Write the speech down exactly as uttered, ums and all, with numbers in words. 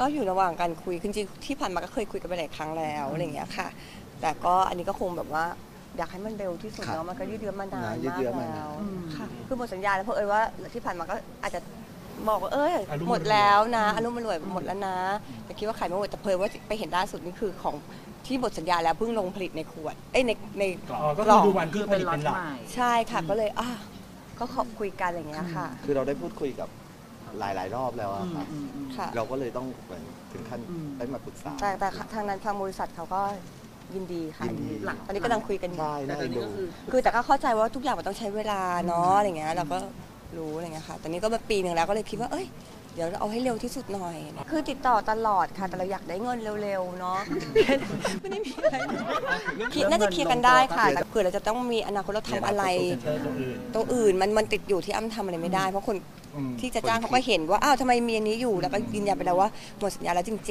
ก็อยู่ระหว่างการคุยจริงๆที่ผ่านมาก็เคยคุยกันไปหลายครั้งแล้วอะไรอย่างเงี้ยค่ะแต่ก็อันนี้ก็คงแบบว่าอยากให้มันเร็วที่สุดเนาะมันก็ยืดเยื้อมานานมากแล้วค่ะคือหมดสัญญาแล้วเพราะเอ้ยว่าที่ผ่านมาก็อาจจะบอกว่าเอ้ยหมดแล้วนะอนุมันรวยหมดแล้วนะแต่คิดว่าขายไม่หมดแต่เพยว่าไปเห็นล่าสุดนี่คือของที่หมดสัญญาแล้วเพิ่งลงผลิตในขวดเอ้ยในในกล่องก็คือดูวันที่ผลิตเป็นหลักใช่ค่ะก็เลยอ่ะก็ขอบคุยกันอะไรอย่างเงี้ยค่ะคือเราได้พูดคุยกับหลายๆรอบแล้วค่ะเราก็เลยต้องเหมือนถึงขั้นได้มาปรึกษาแต่แต่ทางนั้นทางบริษัทเขาก็ยินดีค่ะหลังตอนนี้กำลังคุยกันอยู่คือแต่ก็เข้าใจว่าทุกอย่างมันต้องใช้เวลาเนาะอะไรเงี้ยเราก็รู้อะไรเงี้ยค่ะตอนนี้ก็มาปีหนึ่งแล้วก็เลยคิดว่าเอ้ยเดี๋ยวเอาให้เร็วที่สุดหน่อยคือติดต่อตลอดค่ะแต่เราอยากได้เงินเร็วๆเนาะไม่ได้มีอะไรคิดน่าจะเคลียร์กันได้ค่ะแต่เผื่อเราจะต้องมีอนาคตเราทำอะไรตัวอื่นมันมันติดอยู่ที่อ้ำทำอะไรไม่ได้เพราะคนที่จะจ้างเขาก็เห็นว่าอ้าวทำไมมีอันนี้อยู่แล้วก็ยืนยันไปแล้วว่าหมดสัญญาแล้วจริงๆ